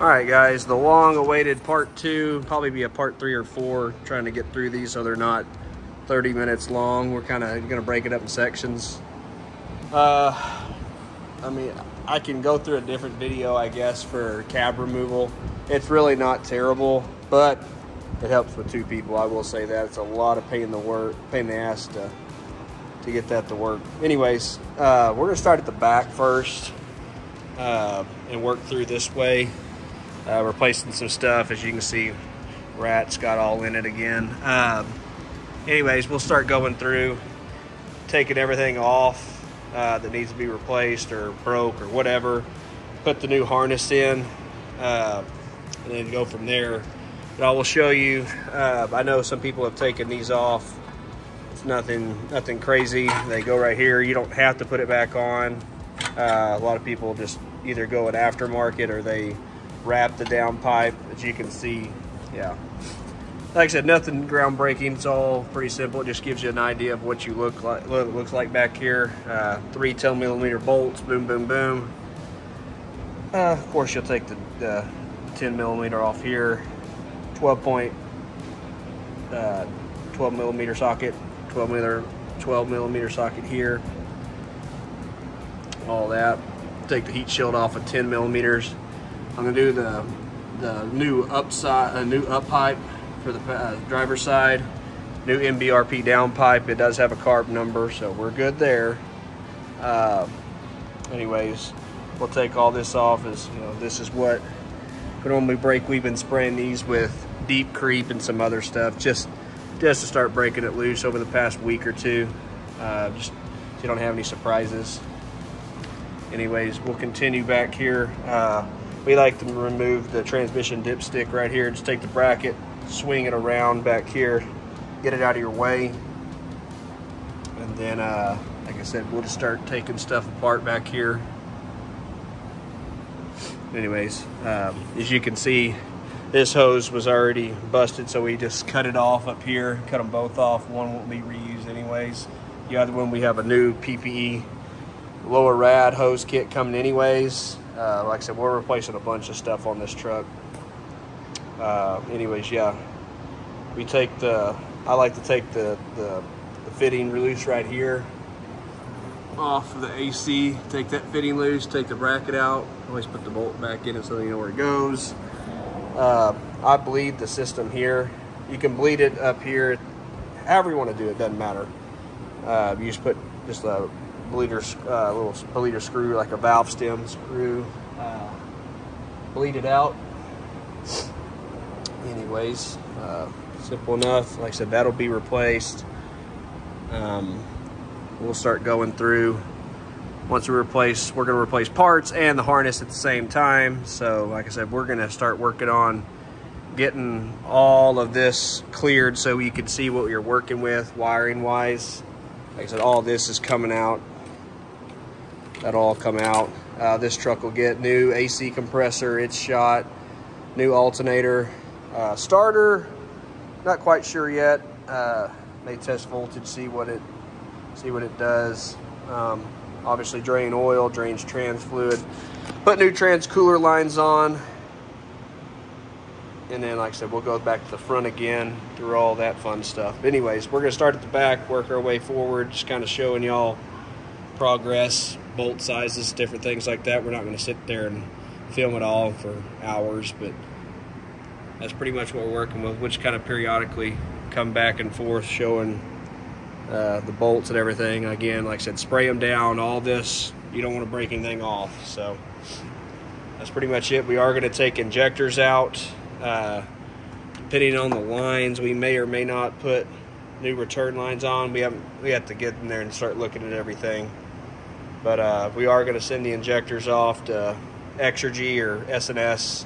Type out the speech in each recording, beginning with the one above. All right, guys, the long-awaited part two, probably be a part three or four, trying to get through these so they're not 30 minutes long. We're kind of going to break it up in sections. I mean, I can go through a different video, I guess, for cab removal. It's really not terrible, but it helps with two people. I will say that. It's a lot of pain in the ass to get that to work. Anyways, we're going to start at the back first and work through this way. Replacing some stuff. As you can see, rats got all in it again. Anyways, we'll start going through, taking everything off that needs to be replaced or broke or whatever, put the new harness in, and then go from there. But I will show you, I know some people have taken these off. It's nothing crazy. They go right here. You don't have to put it back on. A lot of people just either go an aftermarket or they wrap the downpipe, as you can see. Yeah, like I said, nothing groundbreaking. It's all pretty simple. It just gives you an idea of what you looks like back here. 3 10-millimeter bolts, boom, boom, boom. Of course, you'll take the 10-millimeter off here. 12-millimeter socket, 12-millimeter socket here. All that. Take the heat shield off of 10 millimeters. I'm gonna do the new upside, a new up pipe for the driver's side, new MBRP down pipe. It does have a carb number, so we're good there. Anyways, we'll take all this off. As you know, this is what could normally break. We've been spraying these with deep creep and some other stuff just to start breaking it loose over the past week or two, just so you don't have any surprises. Anyways, we'll continue back here. We like to remove the transmission dipstick right here. Just take the bracket, swing it around back here, get it out of your way. And then, like I said, we'll just start taking stuff apart back here. Anyways, as you can see, this hose was already busted, so we just cut it off up here, cut them both off. One won't be reused anyways. The other one, we have a new PPE lower rad hose kit coming anyways. Like I said, we're replacing a bunch of stuff on this truck. Anyways, yeah, we take the, I like to take the fitting loose right here off of the AC, take that fitting loose, take the bracket out, always put the bolt back in it so you know where it goes. I bleed the system here. You can bleed it up here, however you want to do it, doesn't matter. You just put just a bleeder, little bleeder screw, like a valve stem screw, bleed it out. Anyways, simple enough. Like I said, that'll be replaced. We'll start going through. Once we replace, we're going to replace parts and the harness at the same time. So like I said, we're going to start working on getting all of this cleared so you can see what you're working with wiring wise. Like I said, all this is coming out. That'll all come out. This truck will get new AC compressor, it's shot, new alternator, starter, not quite sure yet. May test voltage, see what it does. Obviously drain oil, drains trans fluid, put new trans cooler lines on. And then, like I said, we'll go back to the front again through all that fun stuff. But anyways, we're gonna start at the back, work our way forward, just kind of showing y'all progress, bolt sizes, different things like that. We're not gonna sit there and film it all for hours, but that's pretty much what we're working with, which kind of periodically come back and forth showing the bolts and everything. Again, like I said, spray them down, all this. You don't wanna break anything off, so that's pretty much it. We are gonna take injectors out. Depending on the lines, we may or may not put new return lines on. We have to get in there and start looking at everything. But we are going to send the injectors off to Exergy or S&S,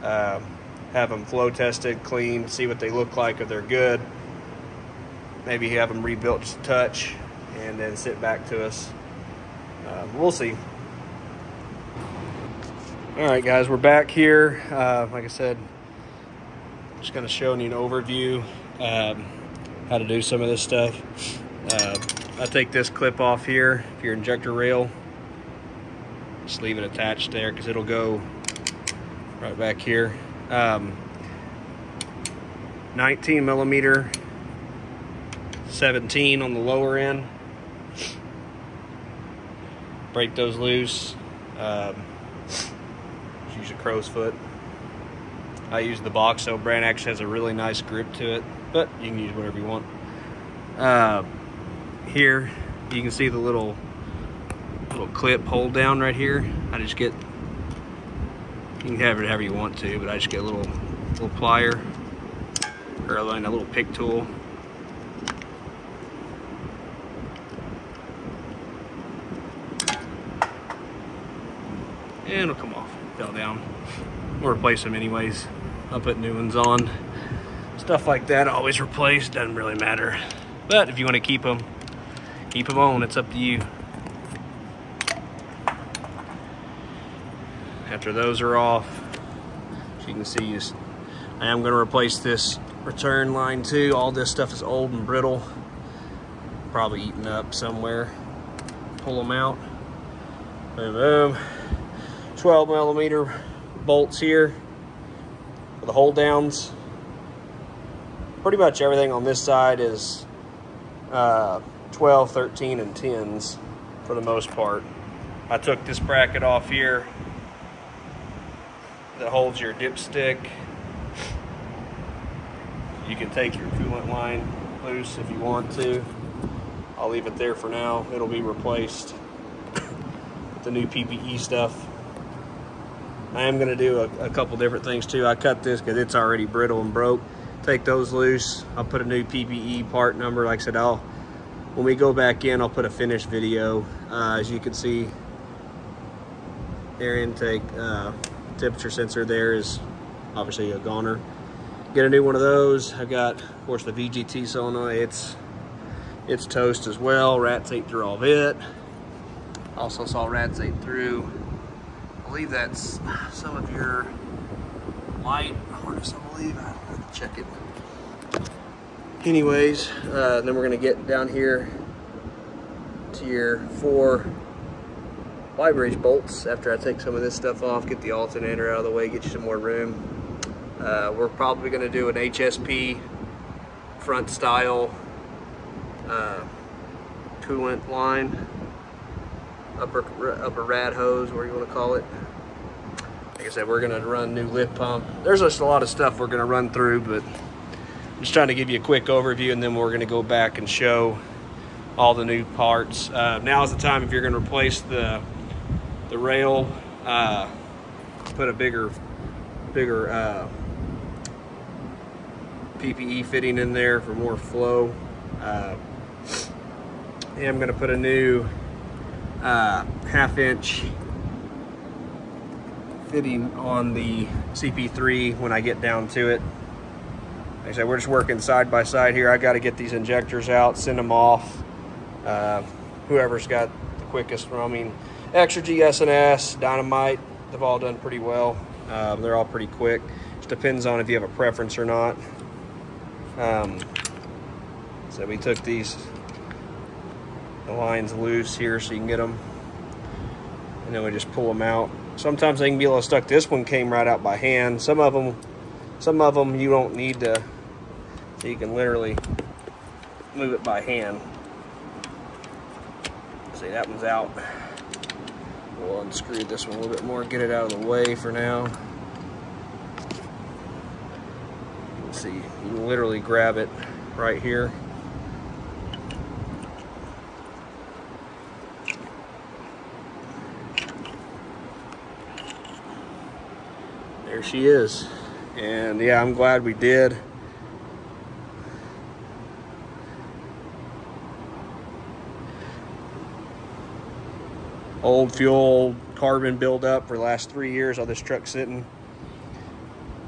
have them flow tested, cleaned, see what they look like, if they're good. Maybe have them rebuilt to touch and then sit back to us. We'll see. All right, guys, we're back here. Like I said, just kind of showing you an overview, how to do some of this stuff. I take this clip off here, if your injector rail, just leave it attached there because it'll go right back here. 19 millimeter, 17 on the lower end. Break those loose. Just use a crow's foot. I use the box so brand actually has a really nice grip to it, but you can use whatever you want. Here you can see the little clip hold down right here. I just get, you can have it however you want to, but I just get a little plier, or a little pick tool. And it'll come off. Fell down. We'll replace them anyways. I'll put new ones on. Stuff like that, always replace. Doesn't really matter. But if you want to keep them on. It's up to you. After those are off, as you can see, I am going to replace this return line too. All this stuff is old and brittle. Probably eaten up somewhere. Pull them out. Boom, boom. 12 millimeter bolts here for the hold downs. Pretty much everything on this side is 12, 13, and 10s for the most part. I took this bracket off here that holds your dipstick. You can take your coolant line loose if you want to. I'll leave it there for now. It'll be replaced with the new PPE stuff. I am going to do a couple different things too. I cut this because it's already brittle and broke. Take those loose. I'll put a new PPE part number. Like I said, when we go back in, I'll put a finished video. As you can see, air intake temperature sensor there is obviously a goner. Get a new one of those. I've got, of course, the VGT solenoid. It's toast as well. Rats ate through all of it. Also saw rats ate through. I believe that's some of your light harness, I believe. I have to check it. Anyways, then we're going to get down here to your 4 Y-bridge bolts after I take some of this stuff off, get the alternator out of the way, get you some more room. We're probably going to do an HSP front style coolant line. Upper rad hose, whatever you want to call it. Like I said, we're going to run new lip pump. There's just a lot of stuff we're going to run through, but I'm just trying to give you a quick overview, and then we're going to go back and show all the new parts. Now is the time if you're going to replace the rail, put a bigger PPE fitting in there for more flow. And I'm going to put a new 1/2 inch fitting on the cp3 when I get down to it. Like I said, we're just working side by side here. I got to get these injectors out, send them off, whoever's got the quickest roaming. Exergy, S&S, Dynamite, they've all done pretty well. They're all pretty quick. Just depends on if you have a preference or not. So we took these lines loose here so you can get them, and then we just pull them out. Sometimes they can be a little stuck. This one came right out by hand. Some of them you don't need to, so you can literally move it by hand. See, that one's out. We'll unscrew this one a little bit more, get it out of the way for now. Let's see, you can literally grab it right here. There she is. And yeah, I'm glad we did. Old fuel, carbon buildup for the last 3 years on this truck sitting.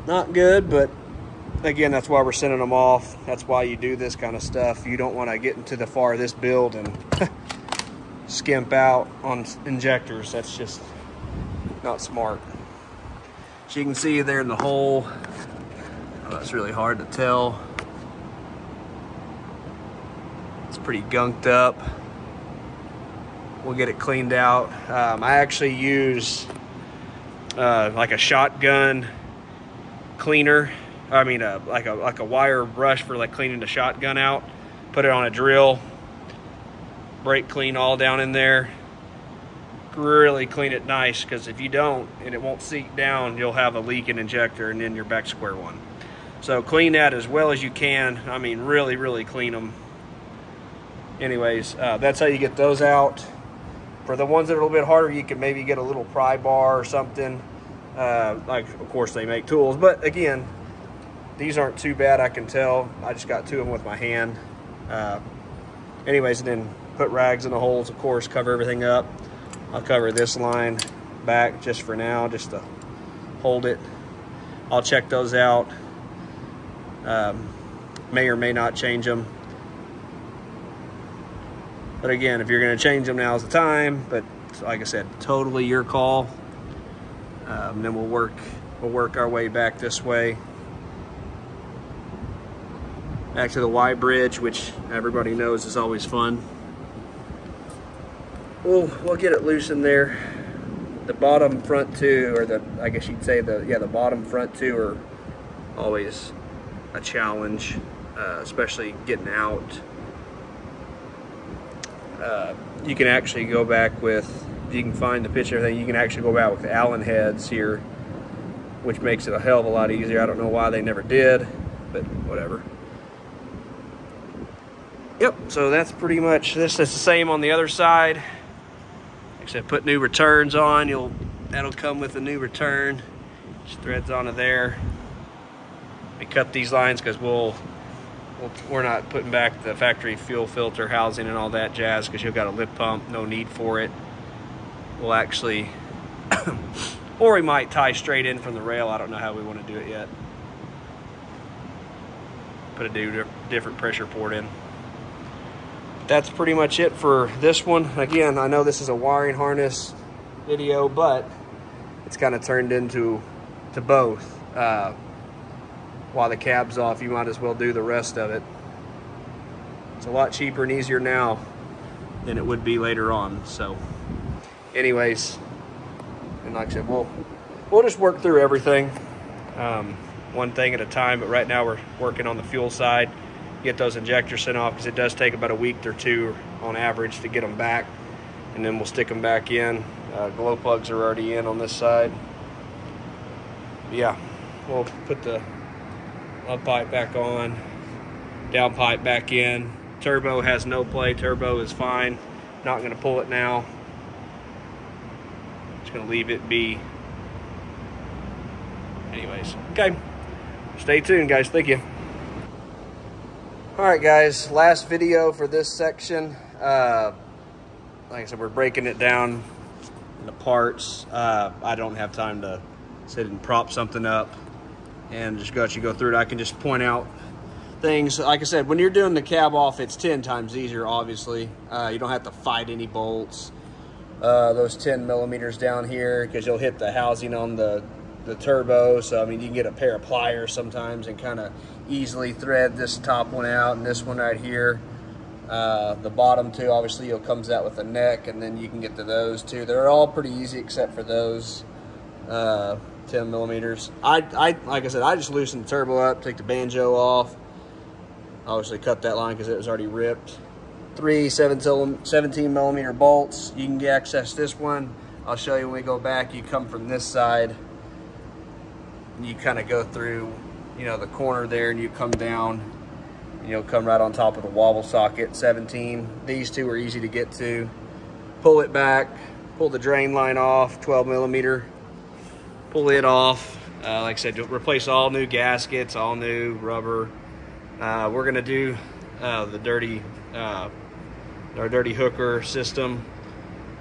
Not good, but again, that's why we're sending them off. That's why you do this kind of stuff. You don't want to get into the far of this build and skimp out on injectors. That's just not smart. As you can see there in the hole, that's really hard to tell. It's pretty gunked up. We'll get it cleaned out. I actually use like a shotgun cleaner. I mean, like a wire brush for like cleaning the shotgun out. Put it on a drill, brake clean all down in there. Really clean it nice, because if you don't and it won't seat down, you'll have a leaking injector and then you're back square one. So clean that as well as you can. I mean, really, really clean them. Anyways, that's how you get those out. For the ones that are a little bit harder, you can maybe get a little pry bar or something. Like, of course, they make tools. But, again, these aren't too bad, I can tell. I just got two of them with my hand. Anyways, and then put rags in the holes, of course, cover everything up. I'll cover this line back just for now, just to hold it. I'll check those out. May or may not change them. But again, if you're going to change them, now's the time. But like I said, totally your call. Then we'll work our way back this way, back to the Y bridge, which everybody knows is always fun. We'll get it loose in there. The bottom front two, or the bottom front two are always a challenge, especially getting out. You can actually go back with, if you can find the picture and everything, you can actually go back with Allen heads here, which makes it a hell of a lot easier. I don't know why they never did, but whatever. Yep, so that's pretty much this. It's the same on the other side, except put new returns on. That'll come with a new return. Just threads onto there. We cut these lines because we're not putting back the factory fuel filter housing and all that jazz, because you've got a lip pump, no need for it. We'll actually, or we might tie straight in from the rail. I don't know how we want to do it yet. Put a different pressure port in. That's pretty much it for this one. Again, I know this is a wiring harness video, but it's kind of turned into both. While the cab's off, you might as well do the rest of it. It's a lot cheaper and easier now than it would be later on. So anyways, and like I said, we'll just work through everything, one thing at a time. But right now we're working on the fuel side, get those injectors sent off, because it does take about a week or two on average to get them back, and then we'll stick them back in. Glow plugs are already in on this side. Yeah, we'll put the up pipe back on, down pipe back in. Turbo has no play. Turbo is fine. Not going to pull it now. Just going to leave it be. Anyways, okay. Stay tuned, guys. Thank you. All right, guys. Last video for this section. Like I said, we're breaking it down into parts. I don't have time to sit and prop something up and just go through it. I can just point out things. Like I said, when you're doing the cab off, it's 10 times easier, obviously. You don't have to fight any bolts. Those 10 millimeters down here, because you'll hit the housing on the turbo. So, I mean, you can get a pair of pliers sometimes and kind of easily thread this top one out and this one right here. The bottom two, obviously, comes out with a neck, and then you can get to those two. They're all pretty easy except for those 10 millimeters. Like I said, I just loosened the turbo up, take the banjo off, obviously cut that line because it was already ripped. 3 17 millimeter bolts. You can access this one. I'll show you when we go back. You come from this side and you kind of go through, you know, the corner there, and you come down and you'll come right on top of the wobble socket. 17. These two are easy to get to. Pull it back, pull the drain line off. 12 millimeter, pull it off. Like I said, replace all new gaskets, all new rubber. We're gonna do our dirty hooker system.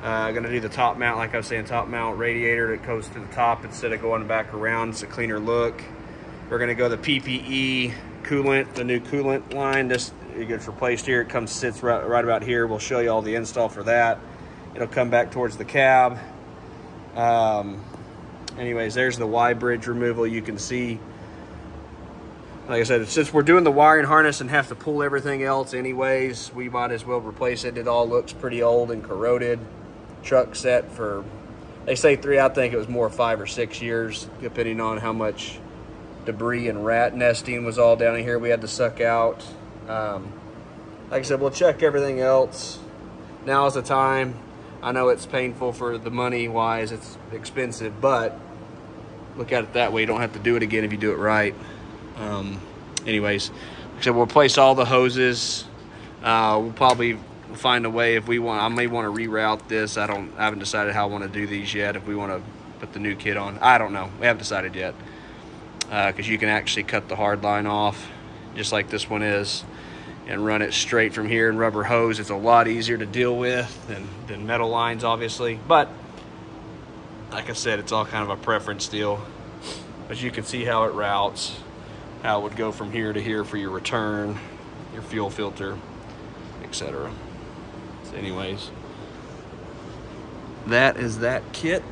Gonna do the top mount, like I was saying, top mount radiator that goes to the top instead of going back around. It's a cleaner look. We're gonna go the PPE coolant, the new coolant line. This, it gets replaced here. It comes, sits right about here. We'll show you all the install for that. It'll come back towards the cab. Anyways, there's the Y bridge removal. You can see, like I said, since we're doing the wiring harness and have to pull everything else anyways, we might as well replace it. It all looks pretty old and corroded. Truck set for They say 3, I think it was more 5 or 6 years, depending on how much debris and rat nesting was all down in here we had to suck out. Like I said, we'll check everything else. Now is the time. I know it's painful for the money wise, it's expensive, but look at it that way. You don't have to do it again if you do it right. Anyways, like I said, we'll replace all the hoses. We'll probably find a way if we want. I may want to reroute this. I haven't decided how I want to do these yet. If we want to put the new kit on, I don't know. We haven't decided yet, because you can actually cut the hard line off, just like this one is, and run it straight from here and rubber hose. It's a lot easier to deal with than metal lines, obviously. But like I said, it's all kind of a preference deal. But you can see how it routes, how it would go from here to here for your return, your fuel filter, etc. So anyways, that is that kit.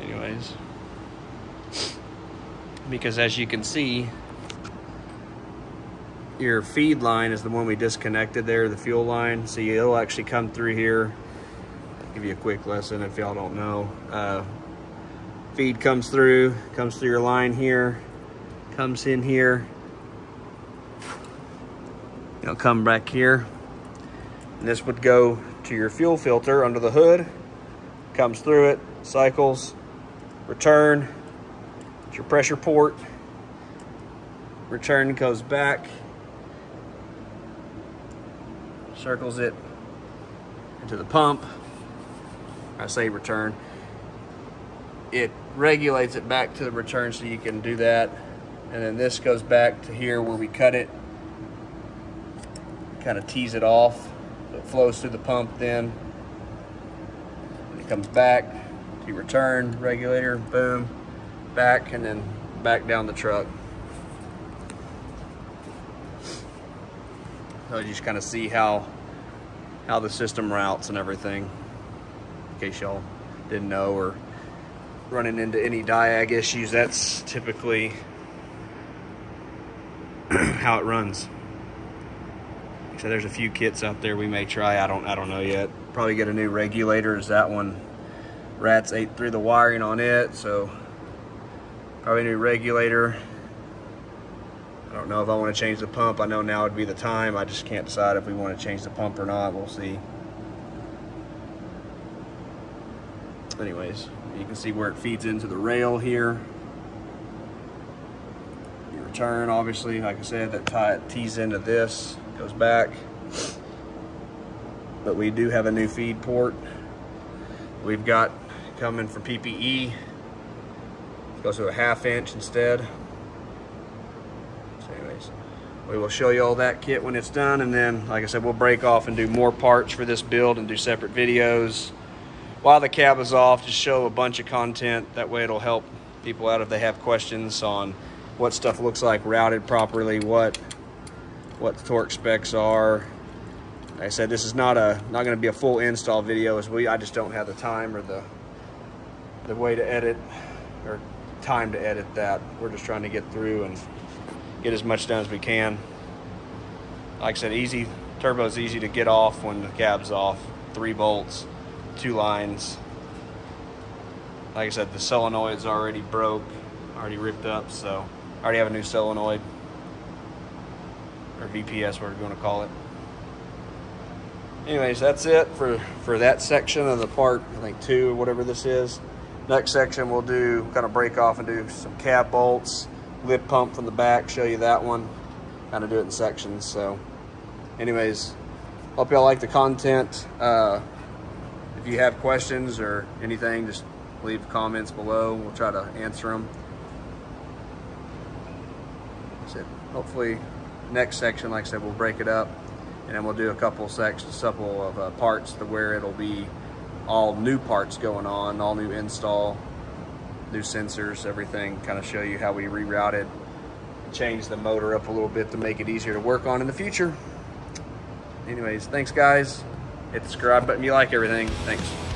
Anyways, because as you can see, your feed line is the one we disconnected there, the fuel line. So it'll actually come through here. I'll give you a quick lesson if y'all don't know. Feed comes through your line here, comes in here, it'll come back here, and this would go to your fuel filter under the hood, comes through it, cycles, return, it's your pressure port, return goes back, circles it into the pump. I say return, it regulates it back to the return, so you can do that. And then this goes back to here where we cut it, kind of tease it off. It flows through the pump, then it comes back to your return regulator, boom, back, and then back down the truck. So you just kind of see how the system routes and everything, in case y'all didn't know or running into any diag issues. That's typically how it runs. So there's a few kits out there we may try. I don't know yet. Probably get a new regulator, as that one rats ate through the wiring on it. So probably a new regulator. I don't know if I want to change the pump. I know now would be the time. I just can't decide if we want to change the pump or not. We'll see. Anyways, you can see where it feeds into the rail here. Your return, obviously, like I said, that tees into this, goes back. But we do have a new feed port we've got coming from PPE. It goes to a 1/2 inch instead. So anyways, we will show you all that kit when it's done. And then, like I said, we'll break off and do more parts for this build and do separate videos. While the cab is off, just show a bunch of content. That way it'll help people out if they have questions on what stuff looks like routed properly, what the torque specs are. Like I said, this is not going to be a full install video, as I just don't have the time or the way to edit, or time to edit that. We're just trying to get through and get as much done as we can. Like I said, easy turbo is easy to get off when the cab's off. 3 bolts. 2 lines. Like I said, the solenoid's already broke, already ripped up, so I already have a new solenoid, or VPS, whatever you want to call it. Anyways, that's it for that section of the part, I think 2 or whatever this is. Next section we'll do, kind of break off and do some cab bolts, lip pump from the back, show you that one, kind of do it in sections. So anyways, hope y'all like the content. If you have questions or anything, just leave comments below. We'll try to answer them. So hopefully next section, like I said, we'll break it up, and then we'll do a couple sections, couple of parts, to where it'll be all new parts going on, all new install, new sensors, everything. Kind of show you how we rerouted, change the motor up a little bit to make it easier to work on in the future. Anyways, thanks guys. Hit the subscribe button. You like everything. Thanks.